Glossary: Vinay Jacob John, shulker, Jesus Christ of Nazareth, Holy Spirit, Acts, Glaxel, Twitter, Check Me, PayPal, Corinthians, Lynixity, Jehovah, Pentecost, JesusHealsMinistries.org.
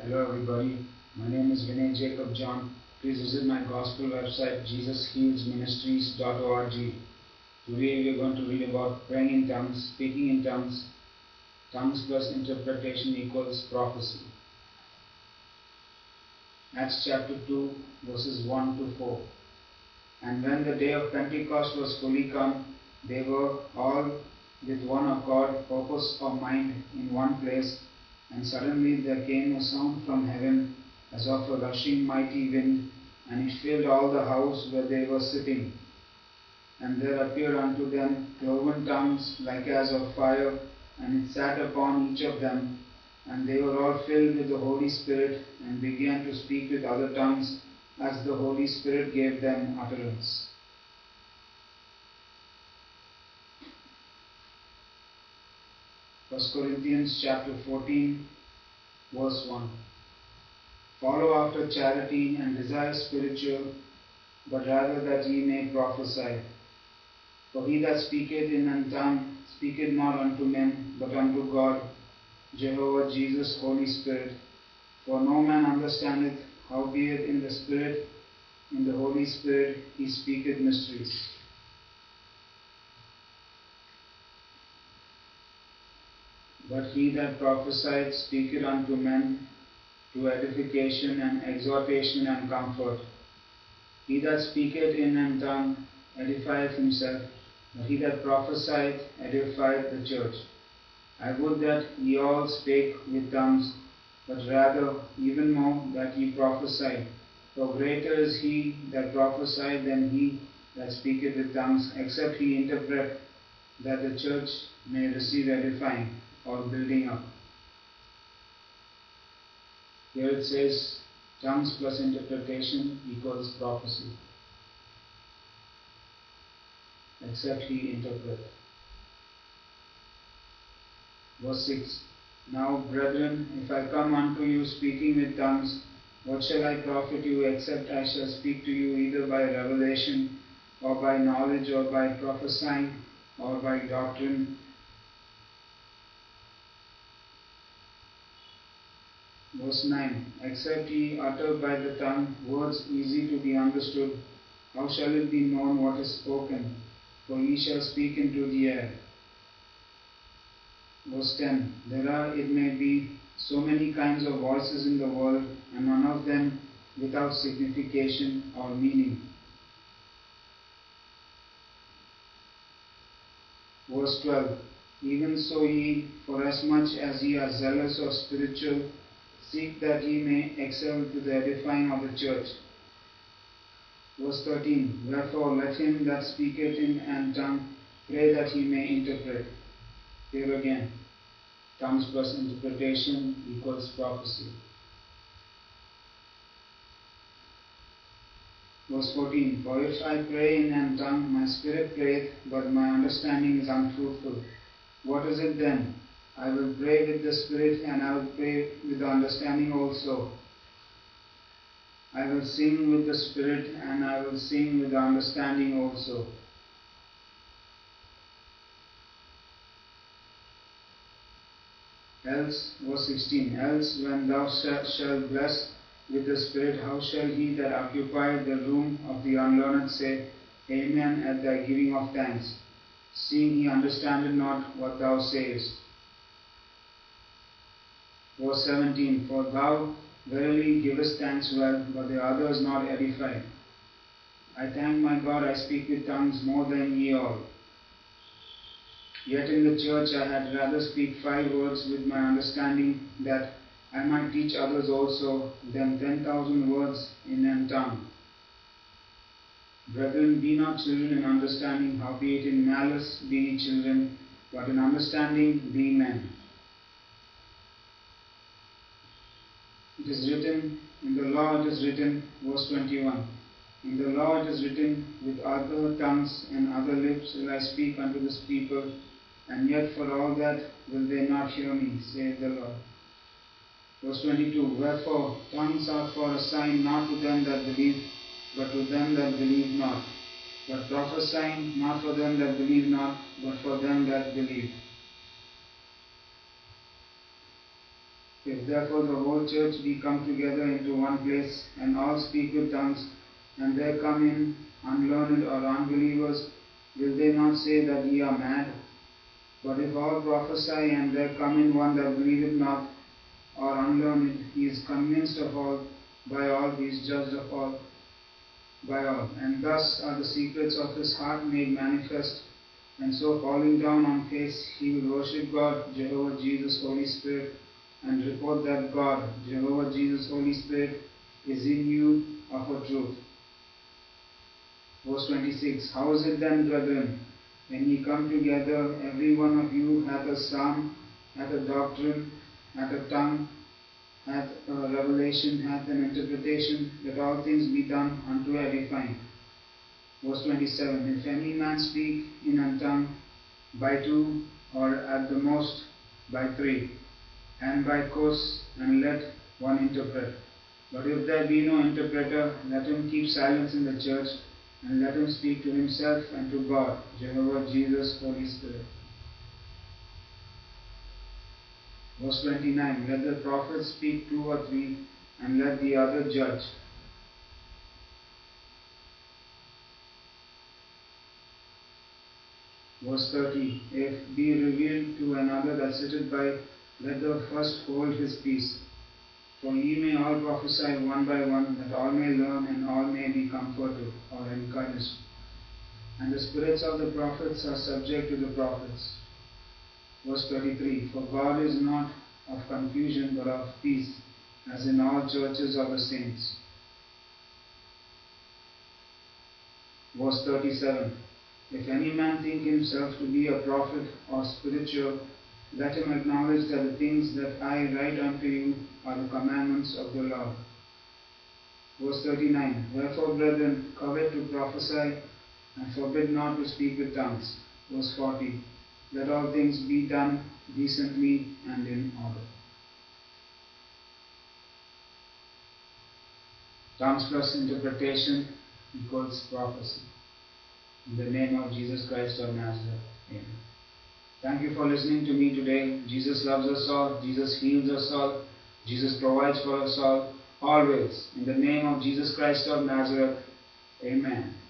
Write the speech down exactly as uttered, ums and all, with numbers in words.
Hello everybody, my name is Vinay Jacob John. Please visit my gospel website Jesus Heals Ministries dot org. Today we are going to read about praying in tongues, speaking in tongues. Tongues plus interpretation equals prophecy. Acts chapter two, verses one to four. And when the day of Pentecost was fully come, they were all with one accord, purpose of mind, in one place. And suddenly there came a sound from heaven, as of a rushing mighty wind, and it filled all the house where they were sitting. And there appeared unto them cloven tongues, like as of fire, and it sat upon each of them. And they were all filled with the Holy Spirit, and began to speak with other tongues, as the Holy Spirit gave them utterance. First Corinthians chapter fourteen, verse one. Follow after charity, and desire spiritual, but rather that ye may prophesy. For he that speaketh in an tongue speaketh not unto men, but unto God, Jehovah Jesus, Holy Spirit. For no man understandeth, howbeit in the Spirit, in the Holy Spirit, he speaketh mysteries. But he that prophesieth speaketh unto men, to edification and exhortation and comfort. He that speaketh in an tongue edifieth himself, but he that prophesieth edifieth the church. I would that ye all spake with tongues, but rather even more that ye prophesy. For greater is he that prophesieth than he that speaketh with tongues, except he interpret, that the church may receive edifying, or building up. Here it says tongues plus interpretation equals prophecy, except he interpret. Verse six. Now brethren, if I come unto you speaking with tongues, what shall I profit you, except I shall speak to you either by revelation, or by knowledge, or by prophesying, or by doctrine? Verse nine. Except ye utter by the tongue words easy to be understood, how shall it be known what is spoken? For ye shall speak into the air. Verse ten. There are, it may be, so many kinds of voices in the world, and none of them without signification or meaning. Verse twelve. Even so ye, for as much as ye are zealous of spiritual, seek that ye may excel to the edifying of the church. Verse thirteen. Wherefore let him that speaketh in an tongue pray that he may interpret. Here again, tongues plus interpretation equals prophecy. Verse fourteen. For if I pray in an tongue, my spirit prayeth, but my understanding is unfruitful. What is it then? I will pray with the spirit, and I will pray with the understanding also. I will sing with the spirit, and I will sing with the understanding also. Else, verse sixteen, else when thou shalt bless with the spirit, how shall he that occupieth the room of the unlearned say, Amen, at thy giving of thanks, seeing he understandeth not what thou sayest? Verse seventeen, for thou verily givest thanks well, but the other is not edified. I thank my God I speak with tongues more than ye all. Yet in the church I had rather speak five words with my understanding, that I might teach others also, than ten thousand words in an tongue. Brethren, be not children in understanding, howbeit in malice be ye children, but in understanding be men. It is written, in the law it is written, verse twenty-one, in the law it is written, with other tongues and other lips will I speak unto this people, and yet for all that will they not hear me, saith the Lord. Verse twenty-two, wherefore tongues are for a sign not to them that believe, but to them that believe not, but prophesying not for them that believe not, but for them that believe. If therefore the whole church be come together into one place, and all speak with tongues, and there come in unlearned or unbelievers, will they not say that ye are mad? But if all prophesy, and there come in one that believeth not, or unlearned, he is convinced of all, by all he is judged of all, by all. And thus are the secrets of his heart made manifest, and so falling down on face, he will worship God, Jehovah Jesus, Holy Spirit, and report that God, Jehovah Jesus, Holy Spirit, is in you of a truth. Verse twenty-six. How is it then, brethren, when ye come together, every one of you hath a psalm, hath a doctrine, hath a tongue, hath a revelation, hath an interpretation, that all things be done unto edifying. Verse twenty-seven. If any man speak in a tongue, by two, or at the most, by three, and by course, and let one interpret. But if there be no interpreter, let him keep silence in the church, and let him speak to himself and to God, Jehovah Jesus, Holy Spirit. Verse twenty-nine. Let the prophet speak two or three, and let the other judge. Verse thirty. If be revealed to another that sitteth by, let the first hold his peace. For ye may all prophesy one by one, that all may learn and all may be comforted or encouraged. And the spirits of the prophets are subject to the prophets. Verse thirty-three. For God is not of confusion, but of peace, as in all churches of the saints. Verse thirty-seven. If any man think himself to be a prophet or spiritual, let him acknowledge that the things that I write unto you are the commandments of the Lord. Verse thirty-nine. Wherefore, brethren, covet to prophesy, and forbid not to speak with tongues. Verse forty. Let all things be done decently and in order. Tongues plus interpretation equals prophecy. In the name of Jesus Christ of Nazareth. Amen. Thank you for listening to me today. Jesus loves us all. Jesus heals us all. Jesus provides for us all, always. In the name of Jesus Christ of Nazareth. Amen.